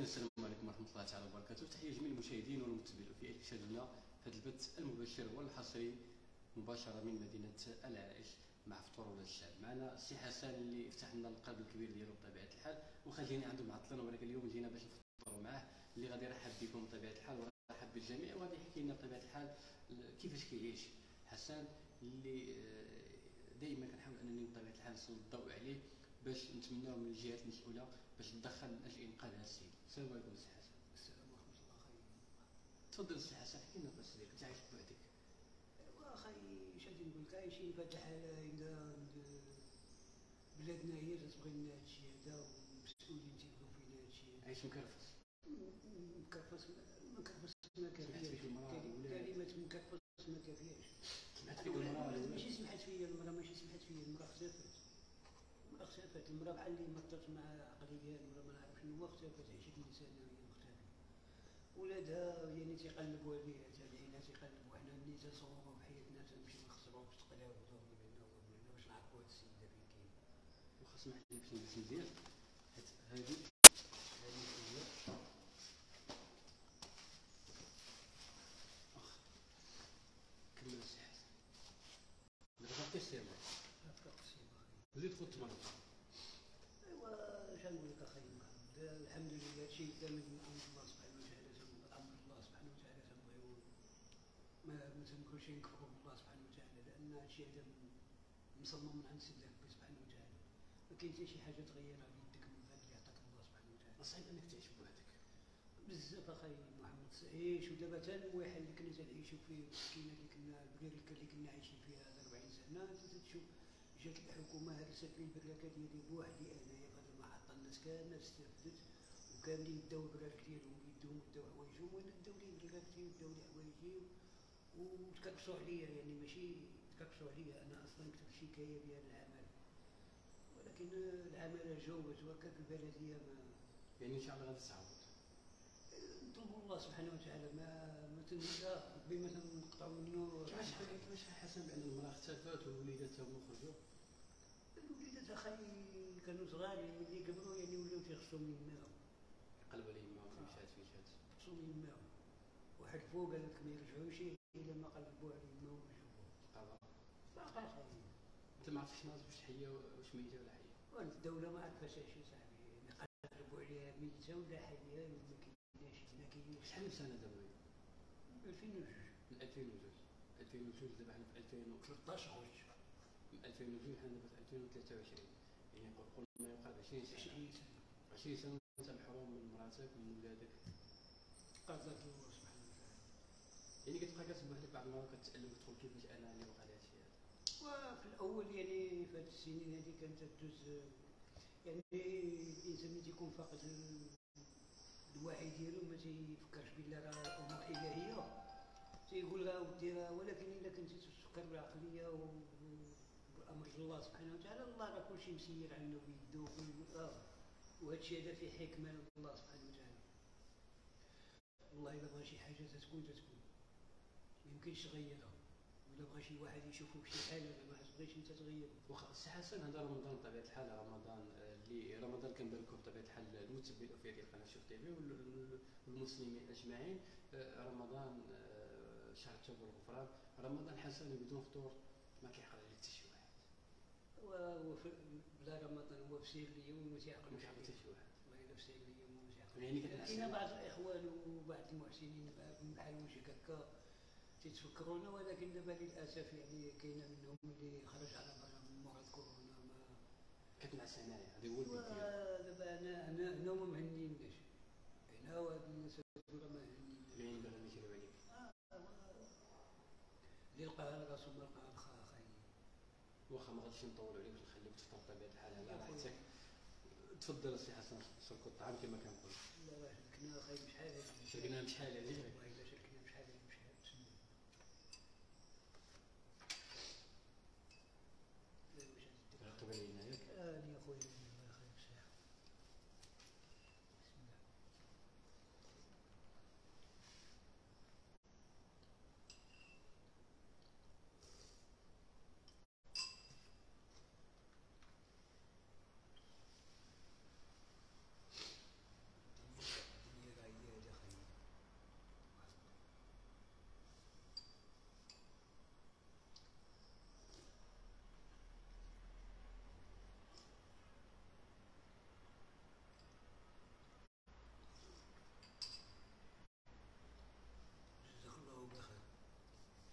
مجددا السلام عليكم ورحمه الله تعالى وبركاته، تحيه جميع المشاهدين والمتابعين في إرشادنا في هذا البث المباشر والحصري مباشره من مدينه العرائش مع فطور ولاد الشعب. معنا السي حسن اللي فتح لنا القلب الكبير ديالو بطبيعه الحال وخلينا عنده معطلنا، ولكن اليوم جينا باش نفطروا معاه اللي غادي يرحب بكم بطبيعه الحال ويرحب بالجميع وغادي يحكي لنا بطبيعه الحال كيفاش كيعيش حسن اللي دائما كنحاول انني بطبيعه الحال نسلط الضوء عليه باش نتمناو من الجهات المسؤوله باش تدخل من اجل انقاذ هذا السيد. السلام عليكم سي حسن. السلام ورحمه الله خير. تفضل سي حسن احكي لنا قصتك، انت عايش بوحدك. واخي اش غادي نقول لك، عايشين في هذه الحاله الا بلادنا هي اللي تبغي لنا هذا الشيء هذا والمسؤولين تيبغيو فينا هذا الشيء. عايش مكرفس. مكرفس مكرفس ما كافياش، كلمه مكرفس ما كافياش. سمحت فيك المراه؟ ماشي سمحت فيا المراه، ماشي سمحت فيا المراه، اختفت. اختفت المرأة بحال اللي مرضت مع عقلي ديال المرأة، ما نعرف شنو هو، اختفت عشت من سنة وهي مختفية. ولادها يعني تيقلبوا عليها، العيلة تيقلبوا، حنا اللي تنصوروا بحياتنا تنمشيو نخسروها باش تقلاوها من هنا ومن هنا باش نعرفوا هاد السيد هذا فين كاين. واخا سمحت لي باش نمشي مزيان، حيت هادي هي واخا كمل سي حسن. دابا عطيك السير زيد خد تمرض. ايوا اش غنقول لك اخي محمد، الحمد لله هادشي كامل من عند الله سبحانه وتعالى، امر الله سبحانه وتعالى تنبغيو ما تنكونش نكفروا بالله سبحانه وتعالى، لان هادشي هذا مصمم من عند سيدنا ربي سبحانه وتعالى، ما كاين حتى شي حاجه تغيرها بيدك من بعد اللي عطاك الله سبحانه وتعالى. صعيب انك تعيش بوحدك بزاف اخي محمد، عيش ودابا حتى الواحد اللي كنا تنعيشوا فيه المسكينه اللي كنا البريكه اللي كنا عايشين فيها 40 سنه، تشوف جات الحكومه هرست لي البراكه ديالي بوحدي انايا في هذا المحطه، الناس كامله استفدت وكاملين داو البراك ديالهم بيدهم وداو حوايجهم، وانا داو لي البراك ديالي وداو لي حوايجي وتكاكسوا عليا، يعني ماشي تكاكسوا عليا، انا اصلا كتبت شكايه بهذا العمل، ولكن العمل جاوبت وكاك البلديه ما يعني ان شاء الله غادي تعاود. نطلبوا الله سبحانه وتعالى ما تنسى بما تنقطعوا منه. كيفاش حسن بان المراه اختفت والوليدات هما خرجوا؟ الوليدات اخي كانوا صغارين ملي كبروا يعني ولاو تيخصوا من يماهم، يقلبوا على يماهم فين شات خصوا من يماهم، واحد فوق قال لك ما يرجعوش الا ما قلبوا على يماهم وجابوهم. قال خايب انت ما عرفتش ناس واش حيه واش ميته ولا حيه؟ والدوله ما عرفتش شي صاحبي، يعني قلبوا عليها ميته ولا حيه ولا كي شحال سنة دابا؟ 2002 من 2002 دابا حنا في 2013 غوت، من 2002 حنا دابا في 2023، يعني قول ما يقارب 20 سنة وانت محروم من مراتك ومن ولادك قدرت الله سبحانه وتعالى، يعني كتبقى كاتب وحدك بعض المرات كتألم تقول كيفاش انا اللي وقع لي هادشي هذا. وفي الاول يعني في هاد السنين هادي كانت تدوز، يعني الانسان ملي تيكون فاقد الوعي ديالو ما تيفكرش بلي راه امور الهيه، تيقول راه ودي راه، ولكن الا كنتي تفكر بالعقليه وبامر الله سبحانه وتعالى، الله راه كلشي مسير عنا بيدو وهادشي هذا في حكمه من الله سبحانه وتعالى. والله الا بغى شي حاجه تتكون ميمكنش تغيرها، ولا بغى شي واحد يشوفك شي حاله ما تبغيش انت تغيرها. واخا السي حسن هذا رمضان بطبيعه الحال، رمضان كنبان لكم بطبيعه الحال المتبعين في هذه القناه شوف تيفي والمسلمين اجمعين، رمضان شهر التوبه والغفران، رمضان حسن بدون فطور ما كيعقل عليه حتى شي واحد، وهو بلا رمضان هو في سير اليوم ما تيعقلوش عليه حتى شي واحد، والله الا في سير اليوم ما تيعقلوش. كاين بعض الاخوان وبعض المحسنين بحال وجهك هكا تيتفكرونا، ولكن دابا للاسف يعني كاين منهم اللي خرج على برا من مرض كورونا كتنعس هنايا، هذا هو البيت ديالي. دابا هنا ما مهنيناش، هنا وهاد الناس هادو ما مهنيناش. العين باغي يشريو عليك. اللي لقاها راسو ما لقاها لخاها خايب. واخا ما غاديش نطولو عليك باش نخليك تفطر بطبيعة الحال على راحتك. تفضل السي حسن سلكو الطعام كما كنقول. الله شاركنا اخاي بشحال هادي. شاركنا بشحال هادي. والله إلا شاركنا بشحال هادي بشحال. رقبني هنايا. يا خويا الله يخليك الشيخ. بسم الله.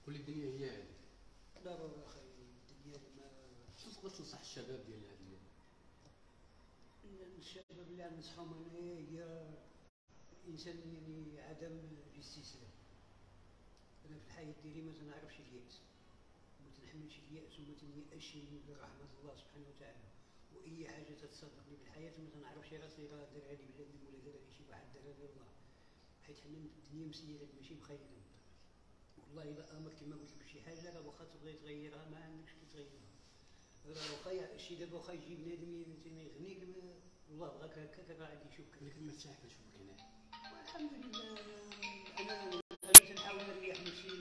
كل الدنيا هي هذه. لا بابا اخي الدنيا ما شو تقدر تنصح الشباب ديال هذا اليوم؟ الشباب اللي ننصحهم انايا هي الانسان يعني عدم الاستسلام. انا في الحياه ديالي ما تنعرفش الياس، ما تنحملش الياس وما تنيأش من رحمه الله سبحانه وتعالى، واي حاجه تتصادفني بالحياه ما تنعرفش راسي راه دار علي بنادم ولا دار علي شي واحد، دار علي الله، حيت حنا الدنيا مسيره ماشي مخيره. والله الا امرك كما قلت لك بشي حاجه راه واخا تبغي تغيرها ما عندكش كي تغيرها، راه واخا الشي دابا واخا يجي بنادم يغنيك والله بغاك هكاك راه غادي يشوفك، ولكن مرتاح كنشوفك هنا والحمد لله. انا تنحاول نريح نفسي،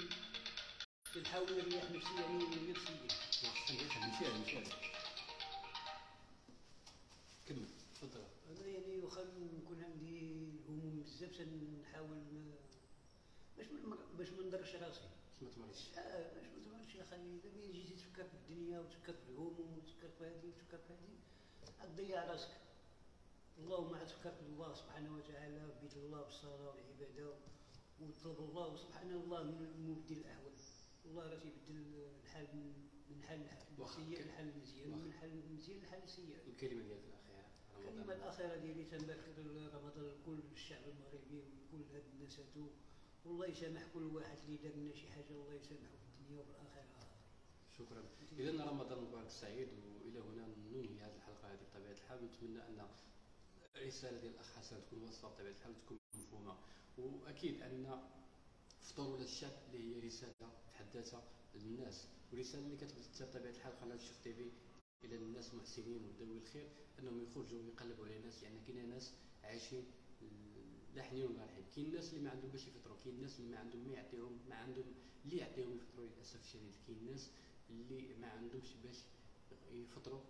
تنحاول نريح نفسي يعني نفسيا وخصني نمشي نمشي. كمل تفضل. انا يعني واخا نكون عندي الهموم بزاف تنحاول باش ما ندرش راسي، باش ما تمرضش، باش ما تمرضش. اخي الا جيتي تفكر في الدنيا وتفكر في الهموم وتفكر في هذه وتفكر في هذه تضيع راسك. اللهم عاد تفكر في الله سبحانه وتعالى، بيت الله والصلاه والعباده، وطلب الله سبحانه الله من مبدل الاحوال. الله راه تيبدل الحال من حال سيء لحال مزيان، من حال مزيان لحال سيء. الكلمه ديالك الاخيره، الكلمه الاخيره ديالي تنبارك رمضان لكل الشعب المغربي ولكل هاد الناس هادو، والله يسامح كل واحد اللي دار لنا شي حاجه، الله يسامحه في الدنيا والاخره. شكرا. اذا رمضان مبارك سعيد، والى هنا ننهي هذه الحلقه هذه بطبيعه الحال. نتمنى ان الرساله ديال الاخ حسن تكون واصله بطبيعه الحال، تكون مفهومه، واكيد ان فطور ولا الشاب اللي هي رساله تحدثها للناس، والرساله اللي كتبثها بطبيعه الحال قناه شوف تيفي الى الناس المحسنين وذوي الخير، انهم يخرجوا ويقلبوا على الناس. يعني كاين ناس عايشين لا حنين ولا رحيم، كاين الناس اللي ما عندهم باش يفطروا، كاين الناس اللي ما عندهم ما يعطيهم، ما عندهم اللي يعطيهم يفطروا للاسف الشديد، كاين الناس اللي ما عندهمش باش يفطروا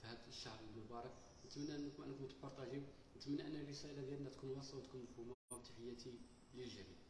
في هذا الشهر المبارك. نتمنى انكم تبارطاجيو، نتمنى ان الرساله ديالنا تكون واصله وتكون مفهومه. وتحياتي للجميع.